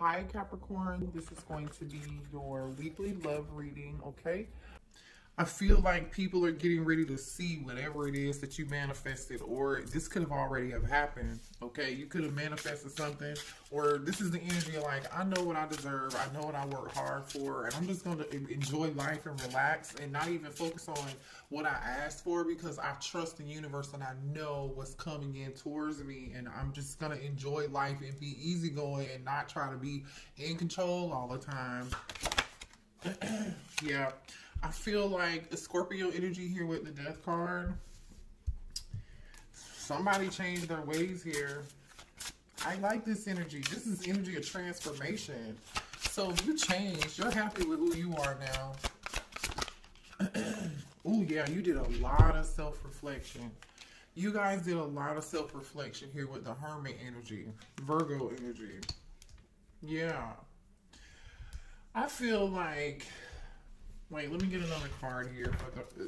Hi Capricorn, this is going to be your weekly love reading, okay? I feel like people are getting ready to see whatever it is that you manifested, or this could have already have happened, okay? You could have manifested something, or this is the energy of like, I know what I deserve, I know what I work hard for, and I'm just going to enjoy life and relax and not even focus on what I asked for because I trust the universe and I know what's coming in towards me, and I'm just going to enjoy life and be easygoing and not try to be in control all the time. Yeah. I feel like a Scorpio energy here with the Death card. Somebody changed their ways here. I like this energy. This is energy of transformation. So you changed. You're happy with who you are now. Oh yeah, you did a lot of self-reflection. You guys did a lot of self-reflection here with the Hermit energy. Virgo energy. Yeah. I feel like... Wait, let me get another card here.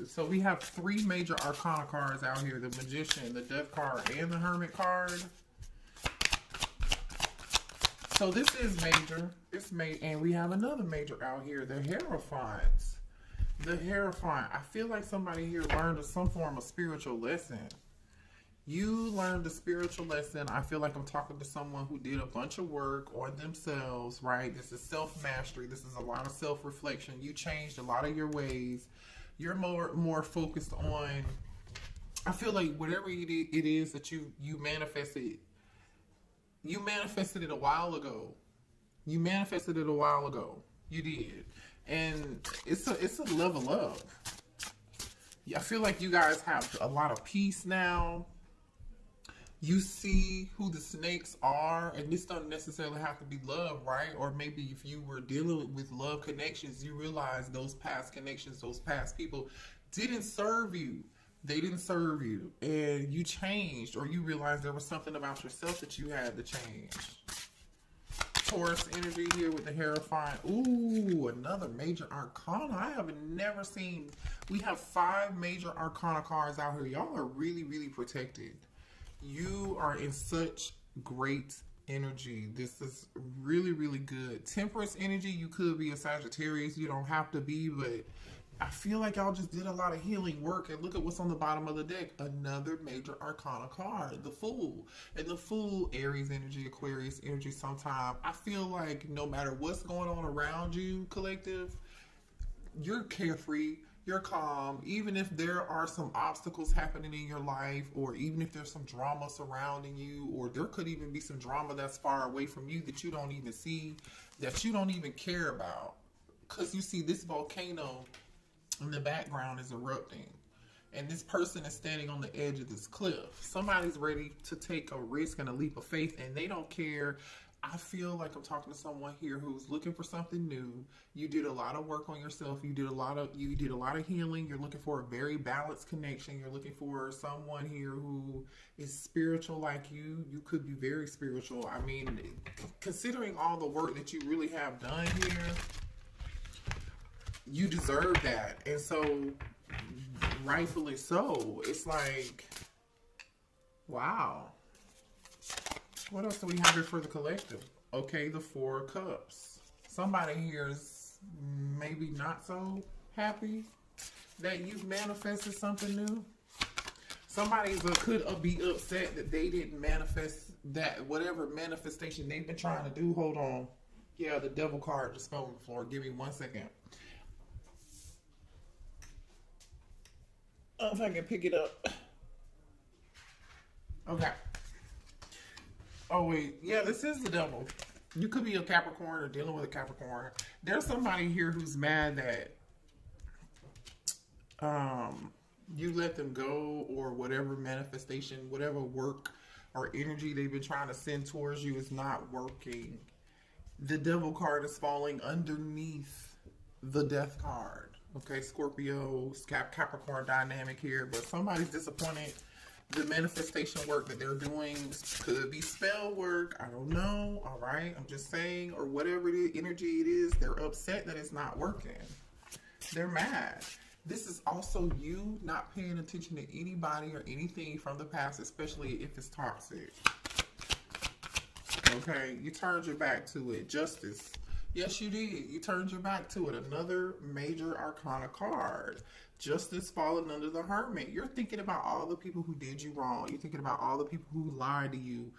So we have three major arcana cards out here. The Magician, the Death card, and the Hermit card. So this is major. It's major. And we have another major out here, the Hierophants. The Hierophant. I feel like somebody here learned some form of spiritual lesson. You learned a spiritual lesson. I feel like I'm talking to someone who did a bunch of work on themselves, right? This is self-mastery. This is a lot of self-reflection. You changed a lot of your ways. You're more focused on, I feel like whatever it is that you manifested, you manifested it a while ago. You manifested it a while ago. You did. And it's a level up. I feel like you guys have a lot of peace now. You see who the snakes are, and this doesn't necessarily have to be love, right? Or maybe if you were dealing with love connections, you realize those past connections, those past people didn't serve you. They didn't serve you, and you changed, or you realized there was something about yourself that you had to change. Taurus energy here with the Hierophant. Ooh, another major arcana. I have never seen. We have five major arcana cards out here. Y'all are really, really protected. You are in such great energy. This is really, really good. Temperance energy. You could be a Sagittarius. You don't have to be, but I feel like y'all just did a lot of healing work, and look at what's on the bottom of the deck. Another major arcana card, the Fool. And the Fool, Aries energy, Aquarius energy sometime. I feel like no matter what's going on around you, collective, you're carefree, you're calm. Even if there are some obstacles happening in your life, or even if there's some drama surrounding you, or there could even be some drama that's far away from you that you don't even see, that you don't even care about. Because you see this volcano in the background is erupting, and this person is standing on the edge of this cliff. Somebody's ready to take a risk and a leap of faith, and they don't care. I feel like I'm talking to someone here who's looking for something new. You did a lot of work on yourself. You did a lot of healing. You're looking for a very balanced connection. You're looking for someone here who is spiritual like you. You could be very spiritual. I mean, considering all the work that you really have done here, you deserve that, and so rightfully so. It's like, wow. What else do we have here for the collective? Okay, the Four of Cups. Somebody here is maybe not so happy that you've manifested something new. Somebody could be upset that they didn't manifest that, whatever manifestation they've been trying to do. Hold on. Yeah, the Devil card just fell on the floor. Give me 1 second. If I can pick it up. Okay. Oh, wait. Yeah, this is the Devil. You could be a Capricorn or dealing with a Capricorn. There's somebody here who's mad that you let them go, or whatever manifestation, whatever work or energy they've been trying to send towards you is not working. The Devil card is falling underneath the Death card. Okay, Scorpio, Capricorn dynamic here, but somebody's disappointed. The manifestation work that they're doing could be spell work. I don't know. All right, I'm just saying, or whatever the energy it is, they're upset that it's not working. They're mad. This is also you not paying attention to anybody or anything from the past, especially if it's toxic. okay? You turned your back to it. Justice. Yes, you did. You turned your back to it. Another major arcana card. Justice falling under the hermit. You're thinking about all the people who did you wrong. You're thinking about all the people who lied to you.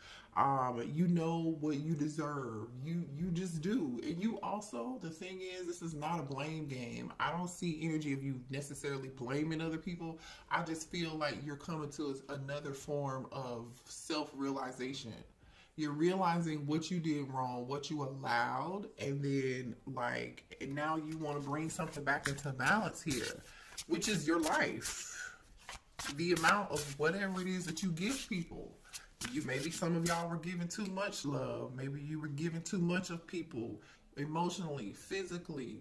You know what you deserve. You just do. And you also, the thing is, this is not a blame game. I don't see energy of you necessarily blaming other people. I just feel like you're coming to another form of self-realization. You're realizing what you did wrong, what you allowed, and then, like, and now you want to bring something back into balance here, which is your life. The amount of whatever it is that you give people. You, maybe some of y'all were giving too much love. Maybe you were giving too much of people emotionally, physically,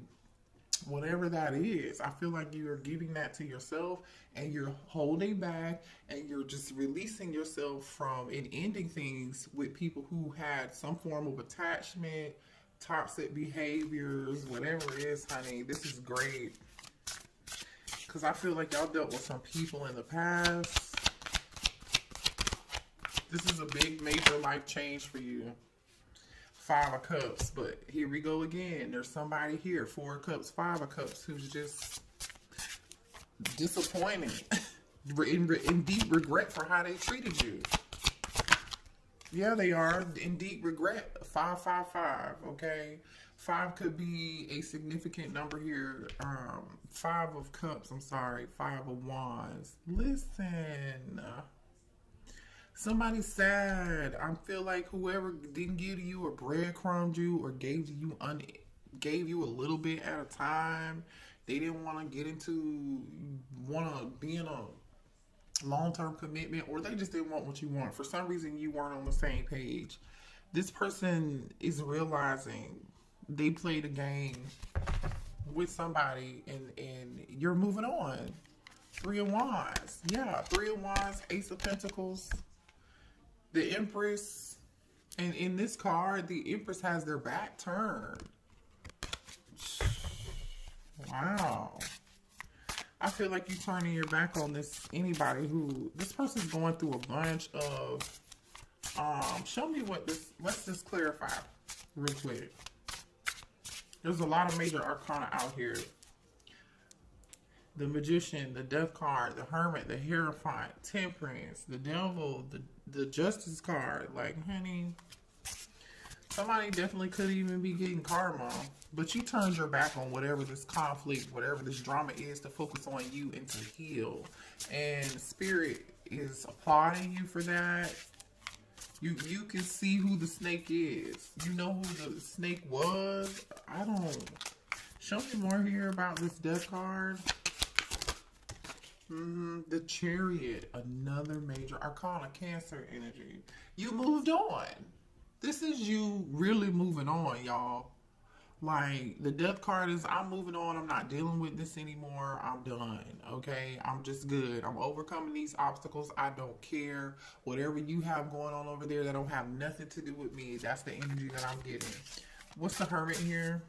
whatever that is. I feel like you are giving that to yourself and you're holding back and you're just releasing yourself from and ending things with people who had some form of attachment, toxic behaviors, whatever it is, honey. This is great. Because I feel like y'all dealt with some people in the past. This is a big, major life change for you. Five of Cups, but here we go again. There's somebody here, Four of Cups, Five of Cups, who's just disappointing in deep regret for how they treated you. Yeah, they are in deep regret. 555, okay? Five could be a significant number here. Five of Cups, I'm sorry, Five of Wands. Listen. Somebody's sad. I feel like whoever didn't give to you or breadcrumbed you or gave you a little bit at a time, they didn't want to be in a long-term commitment, or they just didn't want what you want. For some reason, you weren't on the same page. This person is realizing they played a game with somebody, and you're moving on. Three of Wands. Yeah, Three of Wands, Ace of Pentacles. The Empress, and in this card, the Empress has their back turned. Wow. I feel like you're turning your back on this person's going through a bunch of, show me what this, let's just clarify real quick. There's a lot of major arcana out here. The Magician, the Death card, the Hermit, the Hierophant, Temperance, the Devil, the Justice card. Like, honey, somebody definitely could even be getting karma. But you turned your back on whatever this conflict, whatever this drama is, to focus on you and to heal. And Spirit is applauding you for that. You can see who the snake is. You know who the snake was? I don't. Show me more here about this Death card. The Chariot, another major arcana, Cancer energy. You moved on. This is you really moving on, y'all. Like, the Death card is, I'm moving on. I'm not dealing with this anymore. I'm done, okay? I'm just good. I'm overcoming these obstacles. I don't care. Whatever you have going on over there, that don't have nothing to do with me. That's the energy that I'm getting. What's the Hermit here?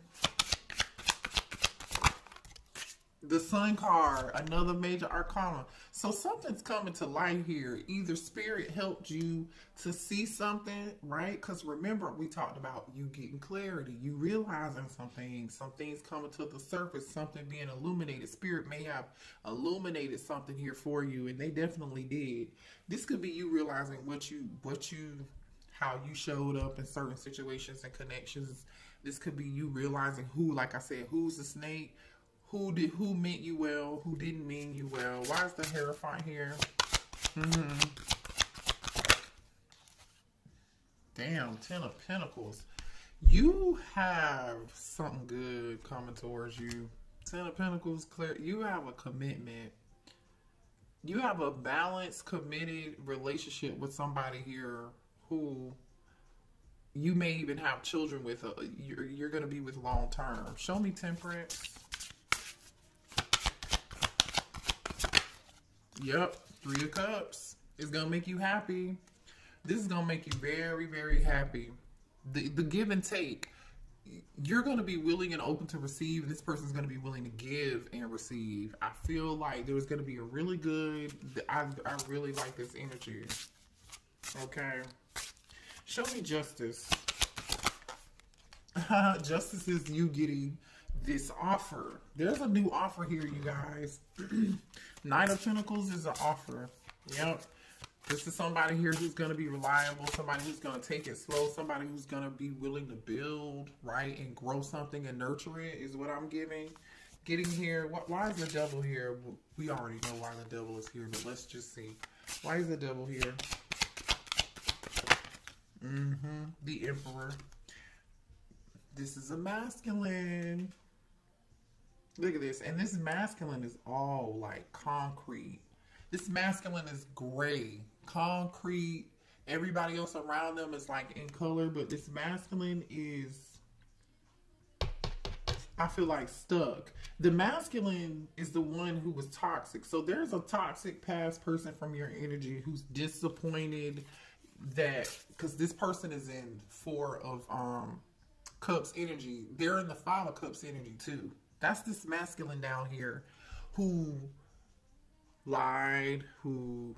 The Sun card, another major arcana. So something's coming to light here. Either Spirit helped you to see something, right? Because remember, we talked about you getting clarity. You realizing something. Some things coming to the surface. Something being illuminated. Spirit may have illuminated something here for you, and they definitely did. This could be you realizing how you showed up in certain situations and connections. This could be you realizing who, like I said, who's the snake. Who meant you well? Who didn't mean you well? Why is the Hierophant here? Damn, Ten of Pentacles. You have something good coming towards you. Ten of Pentacles, clear. You have a commitment. You have a balanced, committed relationship with somebody here who you may even have children with. You're going to be with long term. Show me Temperance. Yep, Three of Cups. It's going to make you happy. This is going to make you very, very happy. The give and take. You're going to be willing and open to receive. This person's going to be willing to give and receive. I feel like there's going to be a really good... I really like this energy. Okay. Show me justice. Justice is you getting this offer. There's a new offer here, you guys. Nine of Pentacles is an offer. Yep. This is somebody here who's going to be reliable, somebody who's going to take it slow, somebody who's going to be willing to build, right, and grow something and nurture it is what I'm getting here. Why is the devil here? We already know why the devil is here, but let's just see. Why is the devil here? The Emperor. This is a masculine. Look at this. And this masculine is all like concrete. This masculine is gray, concrete. Everybody else around them is like in color, but this masculine is, I feel like, stuck. The masculine is the one who was toxic. So there's a toxic past person from your energy who's disappointed that, because this person is in Four of Cups energy. They're in the Five of Cups energy too. That's this masculine down here who lied, who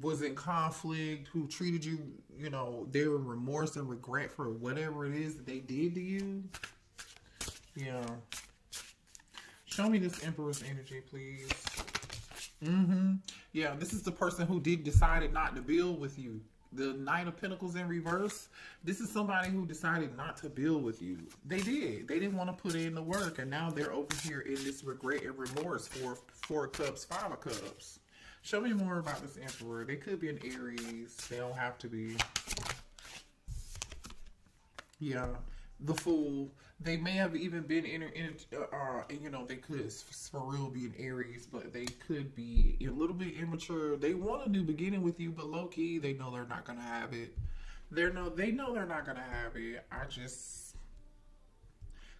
was in conflict, who treated you, you know, they were remorse and regret for whatever it is that they did to you. Yeah. Show me this Empress energy, please. Yeah, this is the person who decided not to build with you. The Nine of Pentacles in reverse. This is somebody who decided not to build with you. They did. They didn't want to put in the work. And now they're over here in this regret and remorse for Four Cups, Five of Cups. Show me more about this Emperor. They could be an Aries. They don't have to be. Yeah. The Fool. They may have even been you know, they could for real be an Aries, but they could be a little bit immature. They want a new beginning with you, but low key, they know they're not gonna have it. They know they're not gonna have it.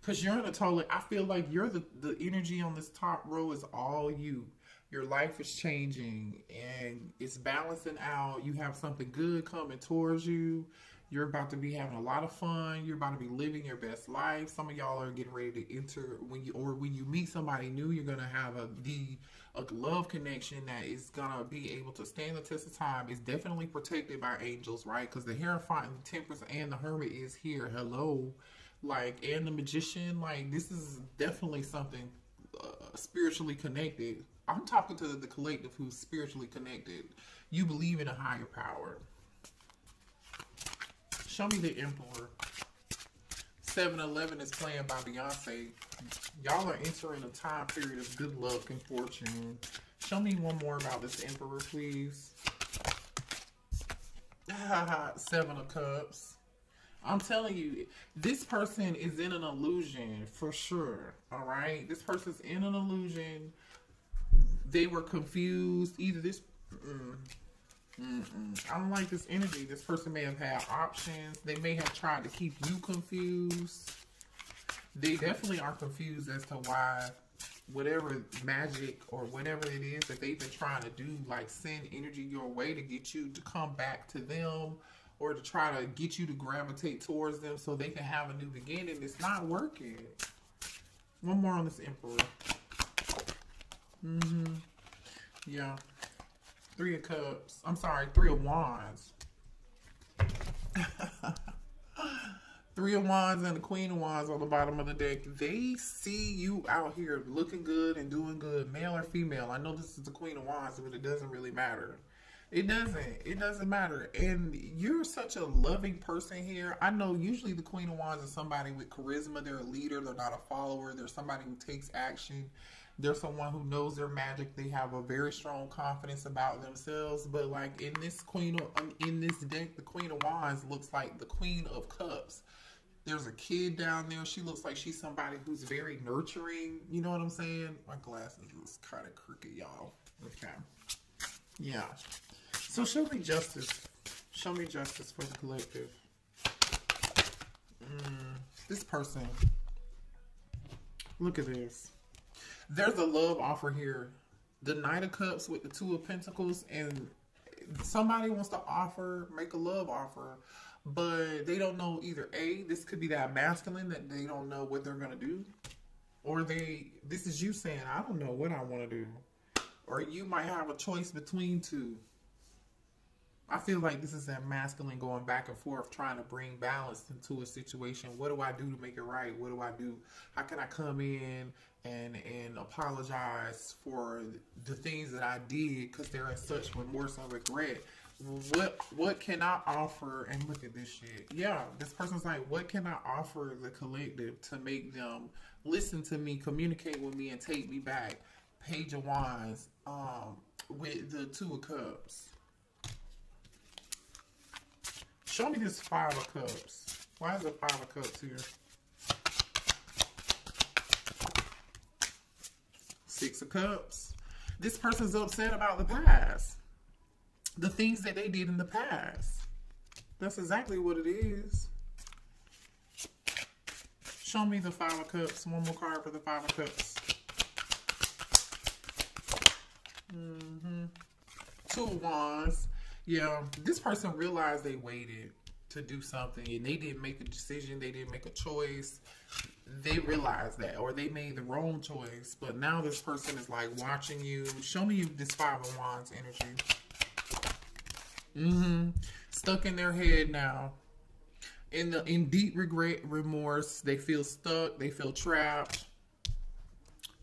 Cause you're in a total. I feel like you're the energy on this top row is all you. Your life is changing and it's balancing out. You have something good coming towards you. You're about to be having a lot of fun. You're about to be living your best life. Some of y'all are getting ready to enter when you meet somebody new, you're gonna have a love connection that is gonna be able to stand the test of time. It's definitely protected by angels, right? Because the Hierophant, the Temperance, and the Hermit is here. Hello, like, and the Magician. Like, this is definitely something spiritually connected. I'm talking to the collective who's spiritually connected. You believe in a higher power. Show me the Emperor. 7-Eleven is playing by Beyonce. Y'all are entering a time period of good luck and fortune. Show me one more about this Emperor, please. 7 of Cups. I'm telling you, this person is in an illusion for sure. All right? This person's in an illusion. They were confused. Either this... I don't like this energy. This person may have had options. They may have tried to keep you confused. They definitely are confused as to why whatever magic or whatever it is that they've been trying to do, like send energy your way to get you to come back to them or to try to get you to gravitate towards them so they can have a new beginning. It's not working. One more on this Emperor. Yeah. 3 of Cups. I'm sorry, 3 of Wands. 3 of Wands and the Queen of Wands on the bottom of the deck. They see you out here looking good and doing good, male or female. I know this is the Queen of Wands, but it doesn't really matter. It doesn't matter. And you're such a loving person here. I know usually the Queen of Wands is somebody with charisma. They're a leader. They're not a follower. They're somebody who takes action. They're someone who knows their magic. They have a very strong confidence about themselves. But like in this deck, the Queen of Wands looks like the Queen of Cups. There's a kid down there. She looks like she's somebody who's very nurturing. You know what I'm saying? My glasses is kind of crooked, y'all. Okay. Yeah. So show me justice. Show me justice for the collective. This person. Look at this. There's a love offer here. The Knight of Cups with the Two of Pentacles, and somebody wants to make a love offer, but they don't know either. This could be that masculine that they don't know what they're going to do, or this is you saying, I don't know what I want to do. Or you might have a choice between two. I feel like this is that masculine going back and forth, trying to bring balance into a situation. What do I do to make it right? What do I do? How can I come in and apologize for the things that I did because they're in such remorse and regret? What can I offer? And look at this shit. Yeah, this person's like, what can I offer the collective to make them listen to me, communicate with me, and take me back? Page of Wands with the Two of Cups. Show me this Five of Cups. Why is the Five of Cups here? Six of Cups. This person's upset about the past. The things that they did in the past. That's exactly what it is. Show me the Five of Cups. One more card for the Five of Cups. Two of Wands. Yeah, this person realized they waited to do something and they didn't make a decision. They didn't make a choice. They realized that, or they made the wrong choice. But now this person is like watching you. Show me this Five of Wands energy. Stuck in their head now. In deep regret, remorse. They feel stuck. They feel trapped.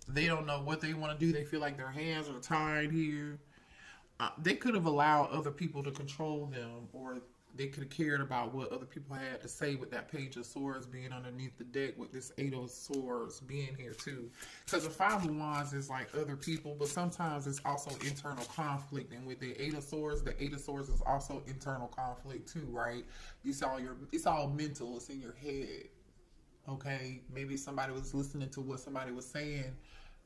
They don't know what they want to do. They feel like their hands are tied here. They could have allowed other people to control them, or they could have cared about what other people had to say with that Page of Swords being underneath the deck, with this Eight of Swords being here too. Because the Five of Wands is like other people, but sometimes it's also internal conflict. And with the Eight of Swords is also internal conflict too, right? It's all mental. It's in your head. Okay? Maybe somebody was listening to what somebody was saying.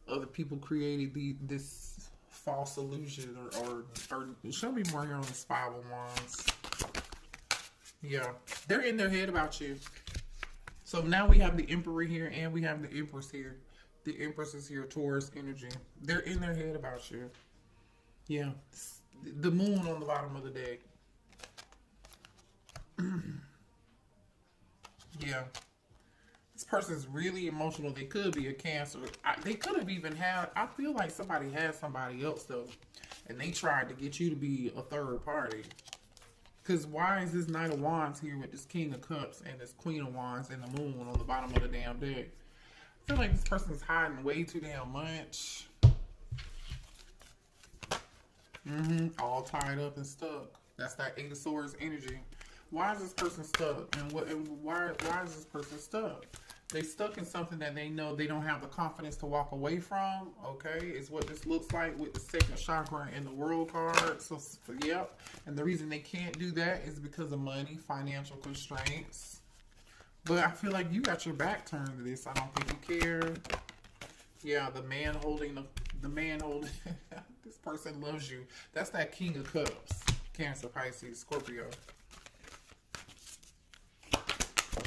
Other people created this false illusion, or show me more here on the Five of Wands. Yeah, they're in their head about you. So now we have the Emperor here and we have the Empress here. The Empress is here, Taurus energy. They're in their head about you. Yeah, the Moon on the bottom of the deck. Yeah. This person's really emotional. They could be a Cancer. They could have even had, I feel like somebody had somebody else though, and they tried to get you to be a third party. Because why is this Knight of Wands here with this King of Cups and this Queen of Wands and the Moon on the bottom of the damn deck? I feel like this person's hiding way too damn much. All tied up and stuck. That's that Eight of Swords energy. Why is this person stuck? And why is this person stuck? They stuck in something that they know they don't have the confidence to walk away from, okay? Is what this looks like with the second chakra and the World card. So yep. And the reason they can't do that is because of money, financial constraints. But I feel like you got your back turned to this. I don't think you care. Yeah, the man holding the man holding this person loves you. That's that King of Cups. Cancer, Pisces, Scorpio.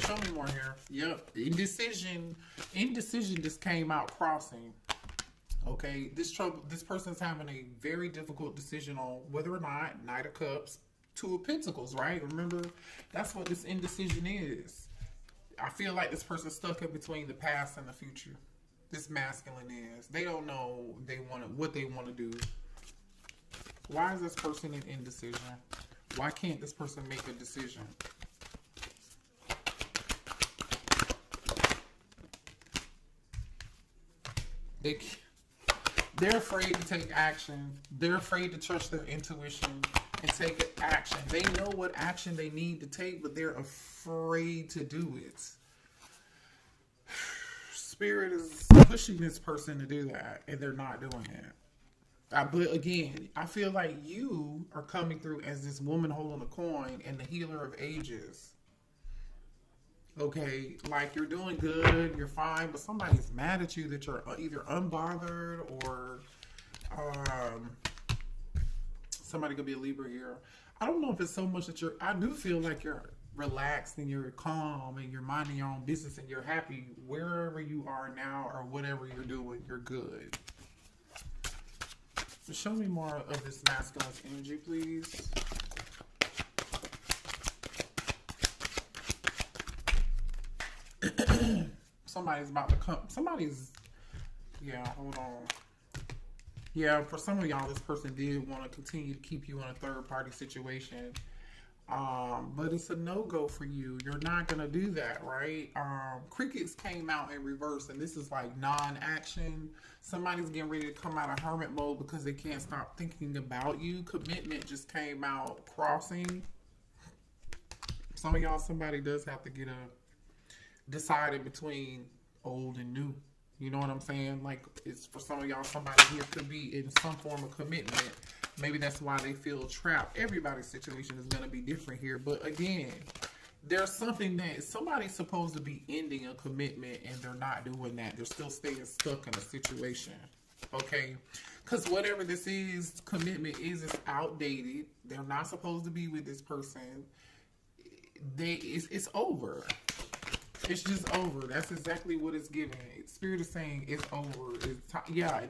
Show me more here. Yep. Indecision. Indecision just came out crossing. Okay. This person's having a very difficult decision on whether or not Knight of Cups, Two of Pentacles, right? Remember, that's what this indecision is. I feel like this person's stuck in between the past and the future. This masculine is. They don't know what they want to do. Why is this person in indecision? Why can't this person make a decision? They're afraid to take action. They're afraid to trust their intuition and take action. They know what action they need to take, but they're afraid to do it. Spirit is pushing this person to do that, and they're not doing it. But again, I feel like you are coming through as this woman holding a coin and the healer of ages. Okay, like you're doing good, you're fine, but somebody's mad at you that you're either unbothered or somebody could be a Libra here. I don't know if it's so much that you're, I do feel like you're relaxed and you're calm and you're minding your own business and you're happy wherever you are now or whatever you're doing, you're good. So show me more of this masculine energy, please. Somebody's about to come. Somebody's, yeah, hold on. Yeah, for some of y'all, this person did want to continue to keep you in a third-party situation. But it's a no-go for you. You're not going to do that, right? Crickets came out in reverse, and this is like non-action. Somebody's getting ready to come out of hermit mode because they can't stop thinking about you. Commitment just came out crossing. Some of y'all, somebody does have to get decided between old and new. You know what I'm saying? Like, it's for some of y'all, somebody here could be in some form of commitment. Maybe that's why they feel trapped. Everybody's situation is going to be different here. But again, there's something that somebody's supposed to be ending a commitment and they're not doing that. They're still staying stuck in a situation. Okay? Because whatever this is, commitment is, it's outdated. They're not supposed to be with this person. It's over. It's just over. That's exactly what it's giving. Spirit is saying it's over. Yeah,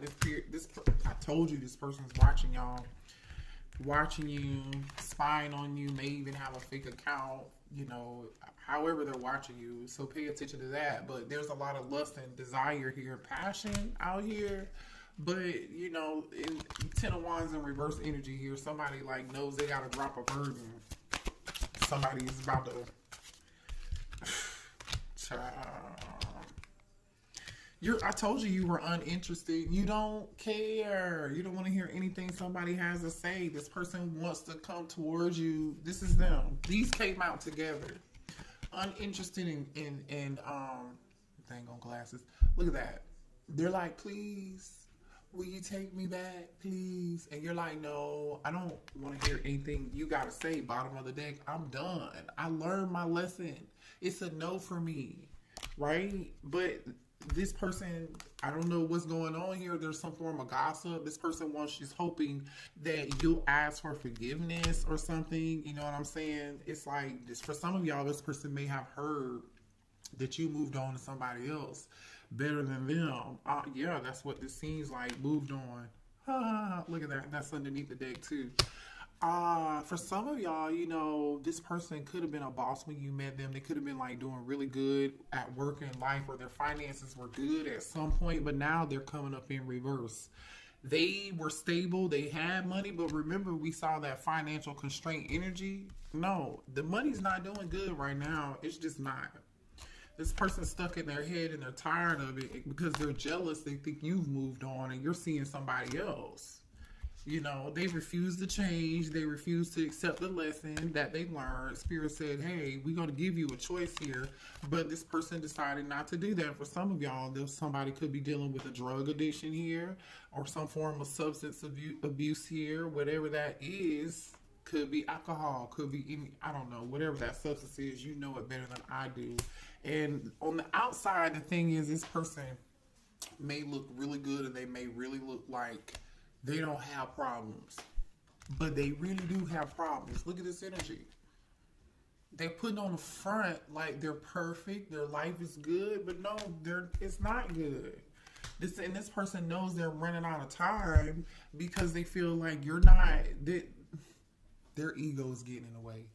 I told you this person's watching y'all. Watching you, spying on you, may even have a fake account, you know, however they're watching you. So pay attention to that. But there's a lot of lust and desire here, passion out here. But, you know, in 10 of Wands in reverse energy here, somebody like knows they got to drop a burden. Somebody is about to... I told you were uninterested. You don't care. You don't want to hear anything somebody has to say. This person wants to come towards you. This is them. These came out together. Uninterested in dang on glasses. Look at that. They're like, please, will you take me back, please? And you're like, no, I don't want to hear anything you got to say. Bottom of the deck, I'm done. I learned my lesson. It's a no for me, right? But this person, I don't know what's going on here. There's some form of gossip. This person wants, she's hoping that you'll ask for forgiveness or something. You know what I'm saying? It's like, this, for some of y'all, this person may have heard that you moved on to somebody else better than them. Yeah, that's what this seems like, moved on. Look at that. That's underneath the deck, too. For some of y'all, you know, this person could have been a boss when you met them. They could have been like doing really good at work and life, or their finances were good at some point, but now they're coming up in reverse. They were stable. They had money, but remember we saw that financial constraint energy. No, the money's not doing good right now. It's just not. This person's stuck in their head and they're tired of it because they're jealous. They think you've moved on and you're seeing somebody else. You know, they refuse to change. They refuse to accept the lesson that they learned. Spirit said, hey, we're going to give you a choice here. But this person decided not to do that. For some of y'all, somebody could be dealing with a drug addiction here or some form of substance abuse here. Whatever that is, could be alcohol, could be any, I don't know, whatever that substance is, you know it better than I do. And on the outside, the thing is, this person may look really good and they may really look like they don't have problems, but they really do have problems. Look at this energy. They're putting on the front like they're perfect, their life is good, but no, it's not good. This person knows they're running out of time because they feel like you're not, their ego's getting in the way.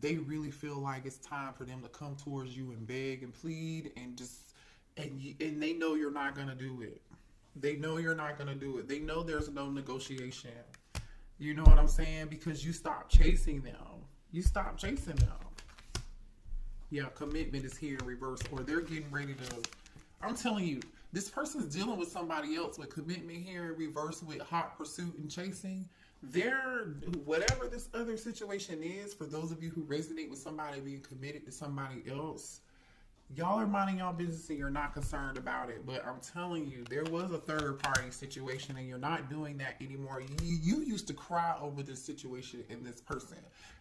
They really feel like it's time for them to come towards you and beg and plead and and they know you're not going to do it. They know you're not going to do it. They know there's no negotiation. You know what I'm saying? Because you stop chasing them. You stop chasing them. Yeah, commitment is here in reverse. Or they're getting ready to... I'm telling you, this person's dealing with somebody else with commitment here in reverse with hot pursuit and chasing. Whatever this other situation is, for those of you who resonate with somebody being committed to somebody else... Y'all are minding y'all business and you're not concerned about it. But I'm telling you, there was a third party situation and you're not doing that anymore. You used to cry over this situation and this person.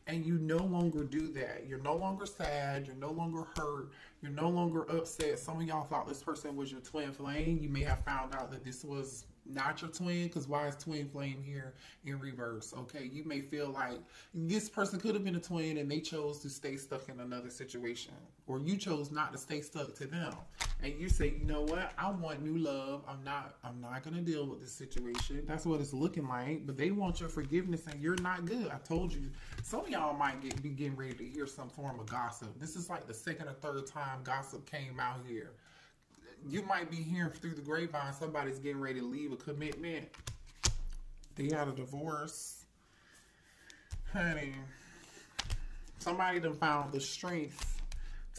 And you no longer do that. You're no longer sad. You're no longer hurt. You're no longer upset. Some of y'all thought this person was your twin flame. You may have found out that this was not your twin, because why is twin flame here in reverse? Okay, you may feel like this person could have been a twin and they chose to stay stuck in another situation, or you chose not to stay stuck to them, and you say, you know what, I want new love. I'm not gonna deal with this situation. That's what it's looking like. But they want your forgiveness and you're not good. I told you, some of y'all might be getting ready to hear some form of gossip. This is like the second or third time gossip came out here. You might be hearing through the grapevine somebody's getting ready to leave a commitment. They had a divorce. Honey, somebody done found the strength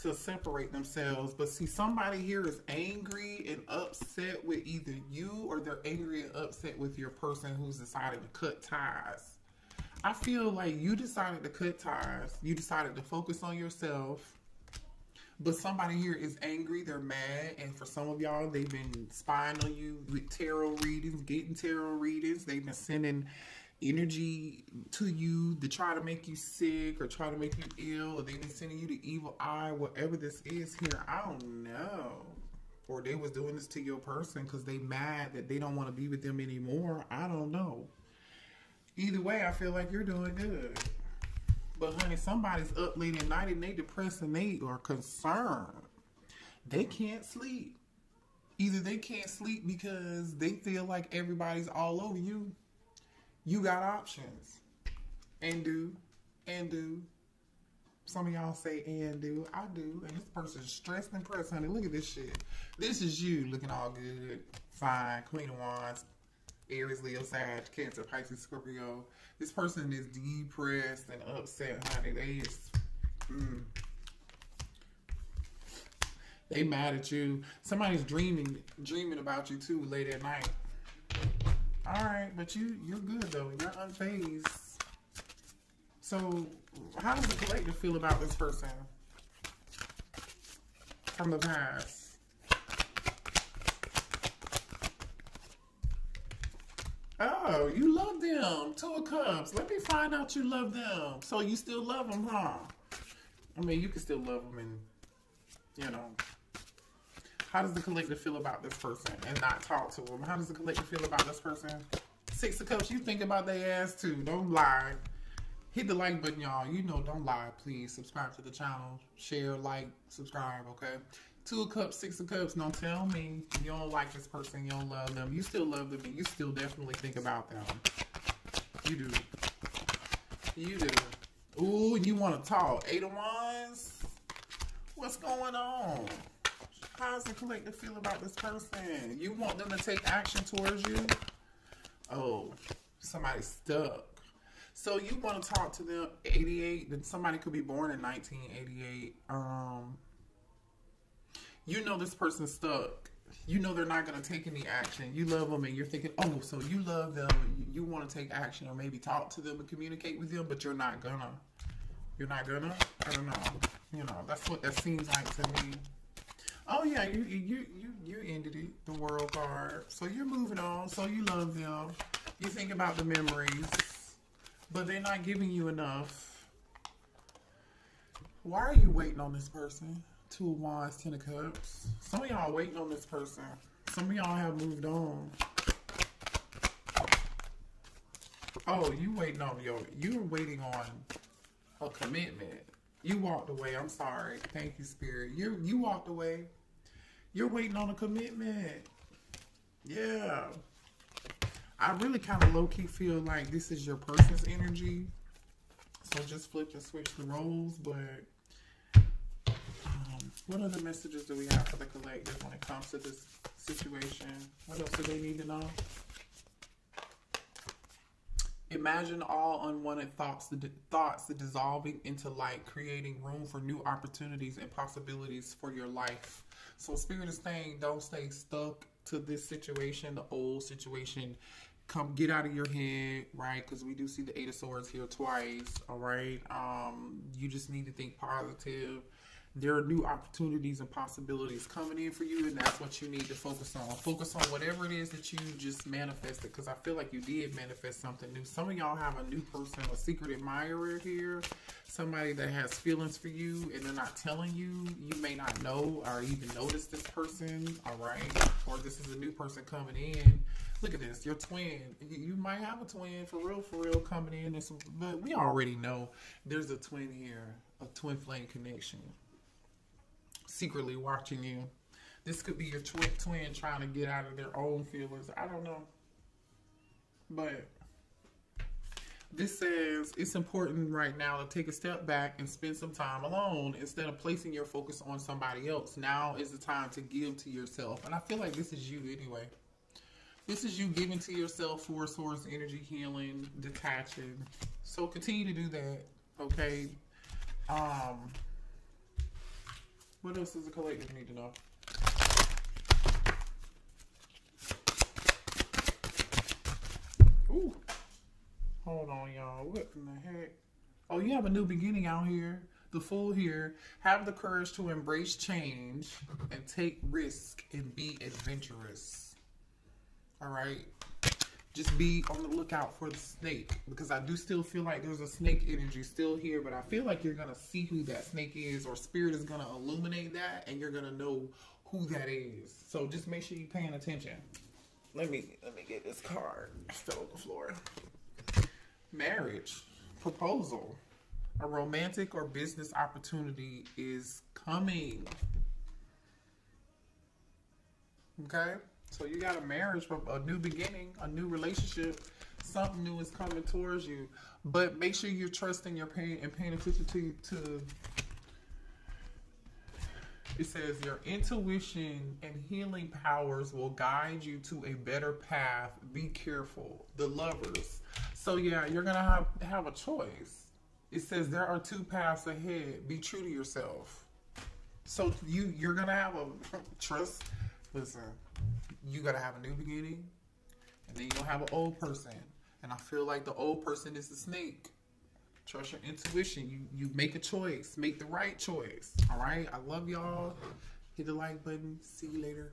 to separate themselves. But see, somebody here is angry and upset with either you, or they're angry and upset with your person who's decided to cut ties. I feel like you decided to cut ties. You decided to focus on yourself. But somebody here is angry, they're mad, and for some of y'all, they've been spying on you with tarot readings, getting tarot readings. They've been sending energy to you to try to make you sick or try to make you ill, or they've been sending you the evil eye, whatever this is here. I don't know. Or they was doing this to your person because they mad that they don't want to be with them anymore. I don't know. Either way, I feel like you're doing good. But honey, somebody's up late at night and they depressed and they are concerned. They can't sleep. Either they can't sleep because they feel like everybody's all over you. You got options. And do. And do. Some of y'all say and do. I do. And this person's stressed and pressed, honey. Look at this shit. This is you looking all good. Fine. Queen of Wands. Aries, Leo, Sag, Cancer, Pisces, Scorpio. This person is depressed and upset, honey. They is, they mad at you. Somebody's dreaming about you too late at night. All right, but you're good though. You're unfazed. So, how does the collective feel about this person from the past? Oh, you love them. Two of Cups. Let me find out you love them. So you still love them, huh? I mean, you can still love them and, you know. How does the collective feel about this person and not talk to them? How does the collective feel about this person? Six of Cups, you think about their ass too. Don't lie. Hit the like button, y'all. You know, don't lie, please. Subscribe to the channel. Share, like, subscribe, okay? Two of Cups, Six of Cups. Don't tell me you don't like this person, you don't love them. You still love them, and you still definitely think about them. You do. You do. Ooh, you want to talk. Eight of Wands. What's going on? How does the collective feel about this person? You want them to take action towards you? Oh, somebody's stuck. So you want to talk to them. 88. Then somebody could be born in 1988. You know this person's stuck. You know they're not going to take any action. You love them and you're thinking, oh, so you love them. You want to take action or maybe talk to them and communicate with them, but you're not going to. You're not going to? I don't know. You know, that's what that seems like to me. Oh, yeah, you ended it, the World card. So you're moving on. So you love them. You think about the memories, but they're not giving you enough. Why are you waiting on this person? Two of Wands, Ten of Cups. Some of y'all waiting on this person. Some of y'all have moved on. Oh, you're waiting on a commitment. You walked away. I'm sorry. Thank you, Spirit. You walked away. You're waiting on a commitment. Yeah. I really kind of low-key feel like this is your person's energy. So just flip and switch the roles, but what other messages do we have for the collective when it comes to this situation? What else do they need to know? Imagine all unwanted thoughts, dissolving into light, creating room for new opportunities and possibilities for your life. So Spirit is saying, don't stay stuck to this situation, the old situation. Come get out of your head, right? Because we do see the Eight of Swords here twice, all right? You just need to think positive. There are new opportunities and possibilities coming in for you, and that's what you need to focus on. Focus on whatever it is that you just manifested, because I feel like you did manifest something new. Some of y'all have a new person, a secret admirer here, somebody that has feelings for you, and they're not telling you. You may not know or even notice this person, all right? Or this is a new person coming in. Look at this, your twin. You might have a twin, for real, coming in. But we already know there's a twin here, a twin flame connection. Secretly watching you. This could be your twin trying to get out of their own feelings. I don't know. But this says it's important right now to take a step back and spend some time alone instead of placing your focus on somebody else. Now is the time to give to yourself. And I feel like this is you anyway. This is you giving to yourself for source energy, healing, detaching. So continue to do that, okay? What else does the collective need to know? Ooh. Hold on, y'all. What in the heck? Oh, you have a new beginning out here. The Fool here. Have the courage to embrace change and take risk and be adventurous. All right? Just be on the lookout for the snake, because I do still feel like there's a snake energy still here, but I feel like you're going to see who that snake is, or spirit is going to illuminate that, and you're going to know who that is. So just make sure you're paying attention. Let me get this card. I fell on the floor. Marriage. Proposal. A romantic or business opportunity is coming. Okay? So you got a marriage, a new beginning, a new relationship. Something new is coming towards you. But make sure you're trusting your pain and paying attention to it says your intuition and healing powers will guide you to a better path. Be careful. The Lovers. So yeah, you're going to have a choice. It says there are two paths ahead. Be true to yourself. So you're going to have a trust. Listen. You gotta have a new beginning, and then you're gonna have an old person. And I feel like the old person is the snake. Trust your intuition. You make a choice. Make the right choice. All right? I love y'all. Hit the like button. See you later.